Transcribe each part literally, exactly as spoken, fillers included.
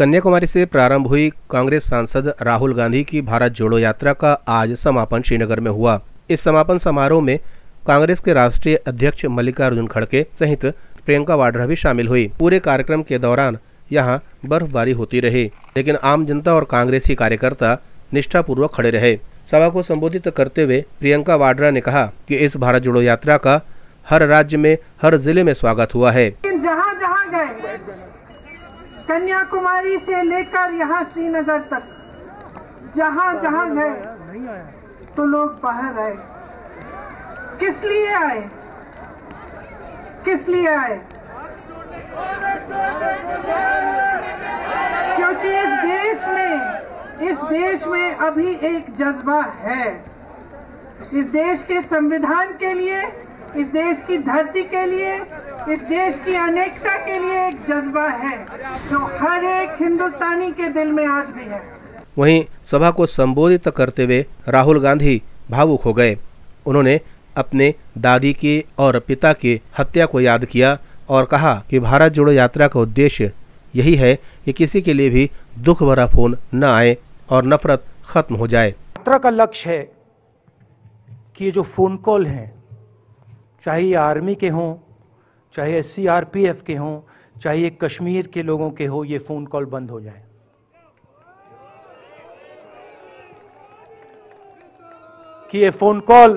कन्याकुमारी से प्रारंभ हुई कांग्रेस सांसद राहुल गांधी की भारत जोड़ो यात्रा का आज समापन श्रीनगर में हुआ। इस समापन समारोह में कांग्रेस के राष्ट्रीय अध्यक्ष मल्लिकार्जुन खड़गे सहित प्रियंका वाड्रा भी शामिल हुई। पूरे कार्यक्रम के दौरान यहां बर्फबारी होती रही, लेकिन आम जनता और कांग्रेसी कार्यकर्ता निष्ठापूर्वक खड़े रहे। सभा को संबोधित करते हुए प्रियंका वाड्रा ने कहा कि इस भारत जोड़ो यात्रा का हर राज्य में, हर जिले में स्वागत हुआ है। जहाँ जहाँ गए, कन्याकुमारी से लेकर यहाँ श्रीनगर तक, जहाँ जहाँ गए तो लोग बाहर आए। किस लिए आए? किस लिए आए? क्योंकि इस देश में, इस देश में अभी एक जज्बा है। इस देश के संविधान के लिए, इस देश की धरती के लिए, इस देश की अनेकता के लिए एक जज्बा है जो हर एक हिंदुस्तानी के दिल में आज भी है। वहीं सभा को संबोधित करते हुए राहुल गांधी भावुक हो गए। उन्होंने अपने दादी की और पिता की हत्या को याद किया और कहा कि भारत जोड़ो यात्रा का उद्देश्य यही है कि किसी के लिए भी दुख भरा फोन न आए और नफरत खत्म हो जाए। यात्रा का लक्ष्य है कि जो फोन कॉल हैं, चाहे आर्मी के हों, चाहे सीआरपीएफ के हों, चाहे कश्मीर के लोगों के हो, ये फोन कॉल बंद हो जाए। कि ये फोन कॉल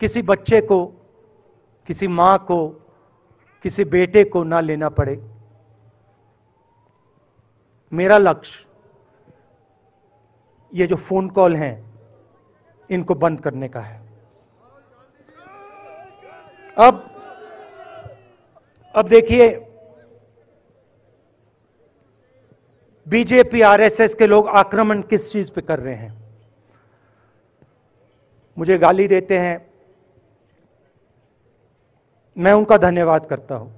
किसी बच्चे को, किसी माँ को, किसी बेटे को ना लेना पड़े। मेरा लक्ष्य ये जो फोन कॉल हैं इनको बंद करने का है। अब अब देखिए, बीजेपी आरएसएस के लोग आक्रमण किस चीज पे कर रहे हैं। मुझे गाली देते हैं, मैं उनका धन्यवाद करता हूं,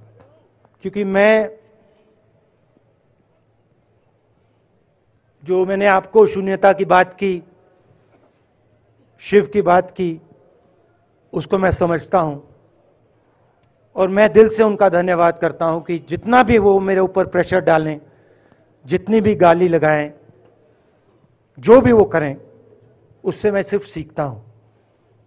क्योंकि मैं जो मैंने आपको शून्यता की बात की, शिव की बात की, उसको मैं समझता हूं और मैं दिल से उनका धन्यवाद करता हूं कि जितना भी वो मेरे ऊपर प्रेशर डालें, जितनी भी गाली लगाएं, जो भी वो करें, उससे मैं सिर्फ सीखता हूं।